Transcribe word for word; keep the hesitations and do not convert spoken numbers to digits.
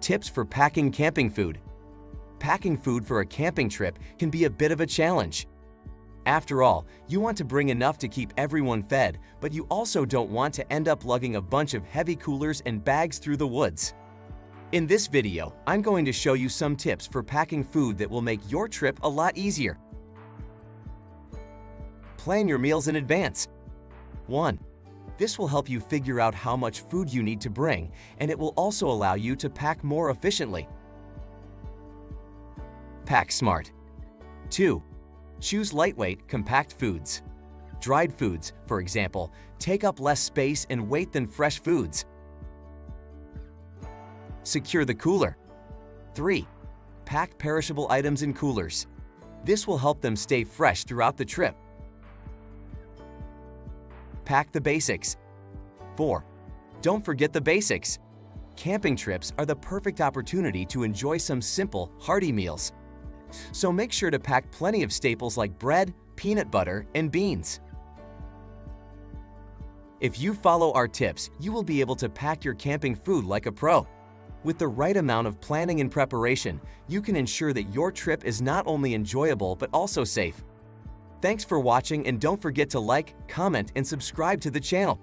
Tips for packing camping food. Packing food for a camping trip can be a bit of a challenge. After all, you want to bring enough to keep everyone fed, but you also don't want to end up lugging a bunch of heavy coolers and bags through the woods. In this video, I'm going to show you some tips for packing food that will make your trip a lot easier. Plan your meals in advance. one. This will help you figure out how much food you need to bring, and it will also allow you to pack more efficiently. Pack smart. two. Choose lightweight, compact foods. Dried foods, for example, take up less space and weight than fresh foods. Secure the cooler. three. Pack perishable items in coolers. This will help them stay fresh throughout the trip. Pack the basics. four. Don't forget the basics. Camping trips are the perfect opportunity to enjoy some simple, hearty meals. So make sure to pack plenty of staples like bread, peanut butter, and beans. If you follow our tips, you will be able to pack your camping food like a pro. With the right amount of planning and preparation, you can ensure that your trip is not only enjoyable but also safe. Thanks for watching, and don't forget to like, comment, and subscribe to the channel.